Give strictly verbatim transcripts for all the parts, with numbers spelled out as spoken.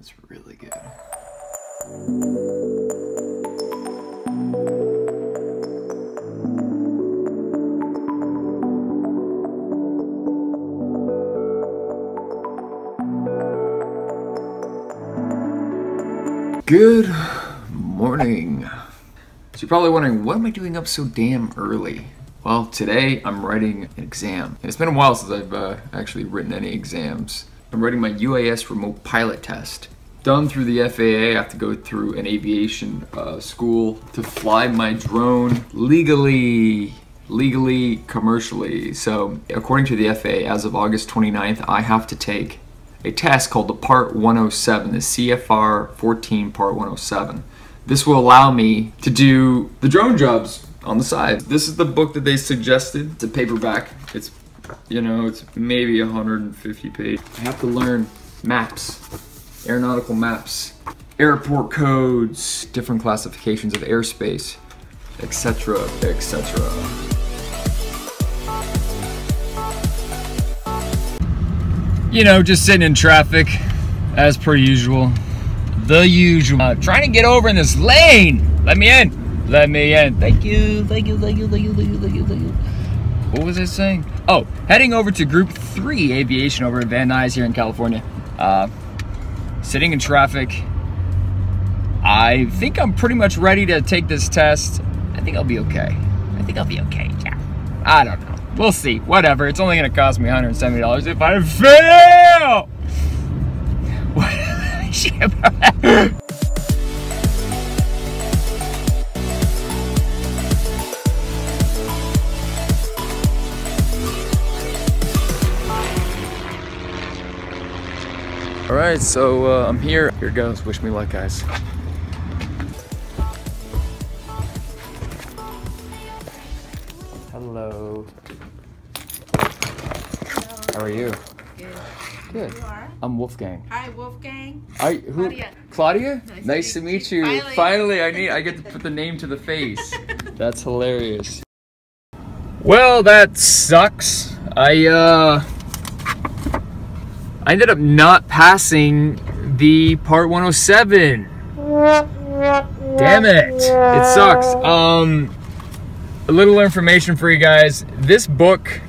It's really good. Good morning. So you're probably wondering, what am I doing up so damn early? Well, today I'm writing an exam. And it's been a while since I've uh, actually written any exams. I'm writing my U A S remote pilot test. Done through the F A A, I have to go through an aviation uh, school to fly my drone legally, legally, commercially. So according to the F A A, as of August twenty-ninth, I have to take a test called the Part one oh seven, the C F R fourteen Part one oh seven. This will allow me to do the drone jobs on the side. This is the book that they suggested. It's a paperback. It's, you know, it's maybe one hundred fifty pages. I have to learn maps, aeronautical maps, airport codes, different classifications of airspace, et cetera, et cetera. You know, just sitting in traffic, as per usual. The usual. Uh, trying to get over in this lane. Let me in. Let me in. Thank you. Thank you. Thank you. Thank you. Thank you. Thank you. Thank you. What was I saying? Oh, heading over to Group three Aviation over at Van Nuys here in California. Uh, sitting in traffic. I think I'm pretty much ready to take this test. I think I'll be okay. I think I'll be okay. Yeah. I don't know. We'll see. Whatever. It's only going to cost me one hundred seventy dollars if I fail. What? Shit about that. All right, so uh, I'm here. Here it goes. Wish me luck, guys. Hello. Hello. How are you? Good. Good. You are? I'm Wolfgang. Hi, Wolfgang. I, who, Claudia. Claudia? Nice, nice to meet you. Finally. Finally, I need. I get to put the name to the face. That's hilarious. Well, that sucks. I uh. I ended up not passing the Part one oh seven. Damn it. It sucks. Um, a little information for you guys. This book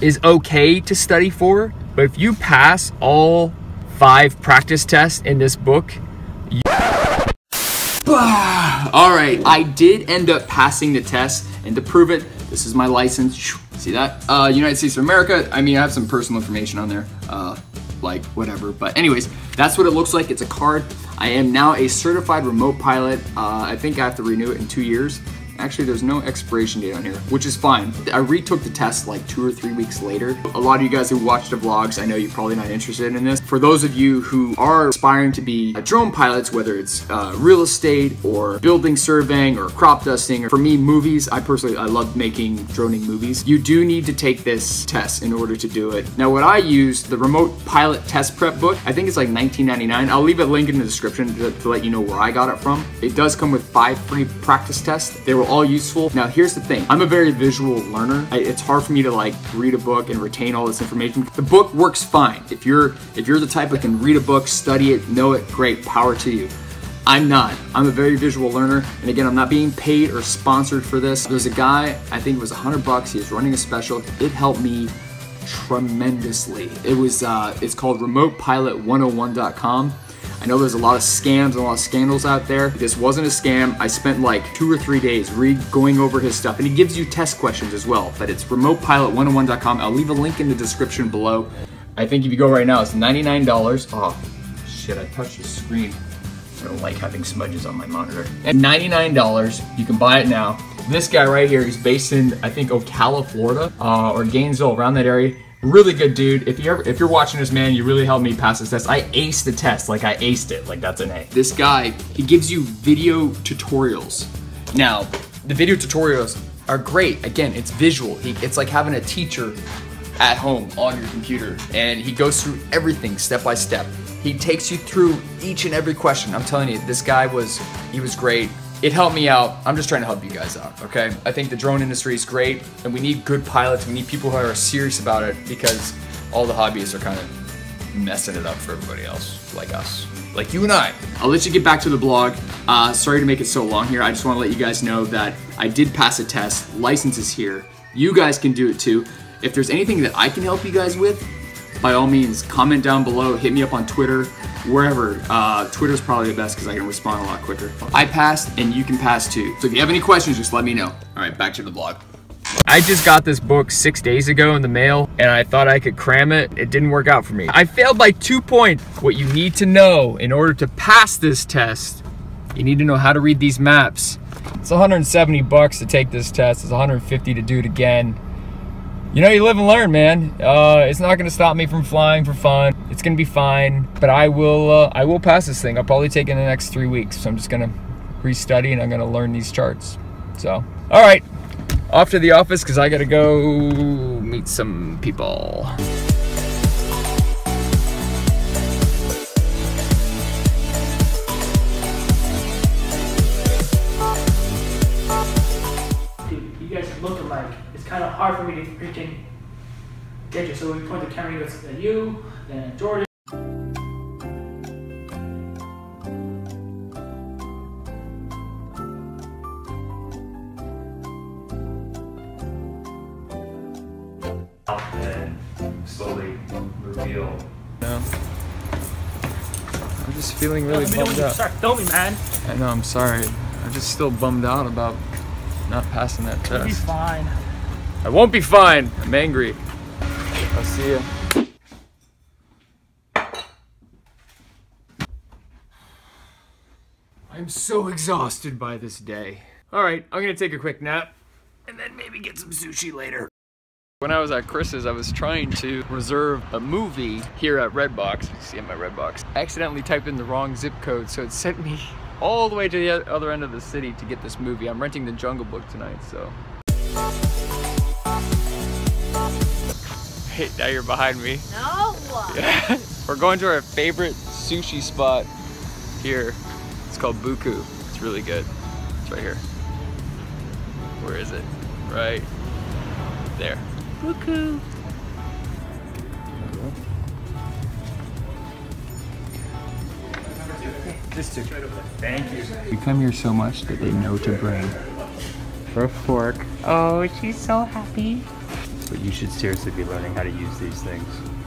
is okay to study for, but if you pass all five practice tests in this book, you... All right, I did end up passing the test, and to prove it, this is my license. See that? Uh, United States of America. I mean, I have some personal information on there, uh, like whatever. But anyways, that's what it looks like. It's a card. I am now a certified remote pilot. Uh, I think I have to renew it in two years. Actually, there's no expiration date on here, which is fine. I retook the test like two or three weeks later. A lot of you guys who watch the vlogs, I know you're probably not interested in this. For those of you who are aspiring to be drone pilots, whether it's uh, real estate or building surveying or crop dusting, or for me, movies, I personally, I love making droning movies. You do need to take this test in order to do it. Now, what I use, the Remote Pilot Test Prep book, I think it's like nineteen ninety-nine. I'll leave a link in the description to, to let you know where I got it from. It does come with five free practice tests. They were all useful. Now here's the thing, I'm a very visual learner. I, it's hard for me to like read a book and retain all this information. The book works fine. If you're if you're the type that can read a book, study it, know it, great, power to you. I'm not. I'm a very visual learner, and again, I'm not being paid or sponsored for this. There's a guy, I think it was a hundred bucks, he was running a special. It helped me tremendously. It was uh, it's called Remote Pilot one oh one dot com. I know there's a lot of scams and a lot of scandals out there. This wasn't a scam. I spent like two or three days re going over his stuff, and he gives you test questions as well. But it's Remote Pilot one oh one dot com. I'll leave a link in the description below. I think if you go right now, it's ninety-nine dollars. Oh, shit, I touched the screen. I don't like having smudges on my monitor. At ninety-nine dollars, you can buy it now. This guy right here is based in, I think, Ocala, Florida, uh, or Gainesville, around that area. Really good dude. If you're if you're watching this, man, you really helped me pass this test. I aced the test, like I aced it, like that's an A. This guy, he gives you video tutorials. Now, the video tutorials are great. Again, it's visual. He, it's like having a teacher at home on your computer, and he goes through everything step by step. He takes you through each and every question. I'm telling you, this guy was he was great. It helped me out. I'm just trying to help you guys out, okay? I think the drone industry is great, and we need good pilots. We need people who are serious about it, because all the hobbyists are kind of messing it up for everybody else, like us, like you and I. I'll let you get back to the blog. Uh, sorry to make it so long here. I just want to let you guys know that I did pass a test. License is here. You guys can do it too. If there's anything that I can help you guys with, by all means, comment down below, hit me up on Twitter, wherever. Uh, Twitter's probably the best because I can respond a lot quicker. I passed and you can pass too. So if you have any questions, just let me know. All right, back to the blog. I just got this book six days ago in the mail and I thought I could cram it. It didn't work out for me. I failed by two points. What you need to know in order to pass this test, you need to know how to read these maps. It's one hundred seventy bucks to take this test. It's one hundred fifty to do it again. You know, you live and learn, man. Uh, it's not gonna stop me from flying for fun. It's gonna be fine, but I will uh, I will pass this thing. I'll probably take it in the next three weeks. So I'm just gonna restudy and I'm gonna learn these charts. So, all right. Off to the office because I gotta go meet some people. Dude, you guys look alike. It's kind of hard for me to freaking get you. So we point the camera at you, then at Jordan. I'm just feeling really no, bummed out. Start filming, man. I know, I'm sorry. I'm just still bummed out about not passing that test. You'll be fine. I won't be fine. I'm angry. I'll see you. I'm so exhausted by this day. All right, I'm gonna take a quick nap and then maybe get some sushi later. When I was at Chris's, I was trying to reserve a movie here at Redbox. You see it in my Redbox. I accidentally typed in the wrong zip code, so it sent me all the way to the other end of the city to get this movie. I'm renting the Jungle Book tonight, so. Hey, now you're behind me. No! Yeah. We're going to our favorite sushi spot here. It's called Buku. It's really good. It's right here. Where is it? Right there. Buku. Just to, thank you. We come here so much that they know to bring a fork. Oh, she's so happy. But you should seriously be learning how to use these things.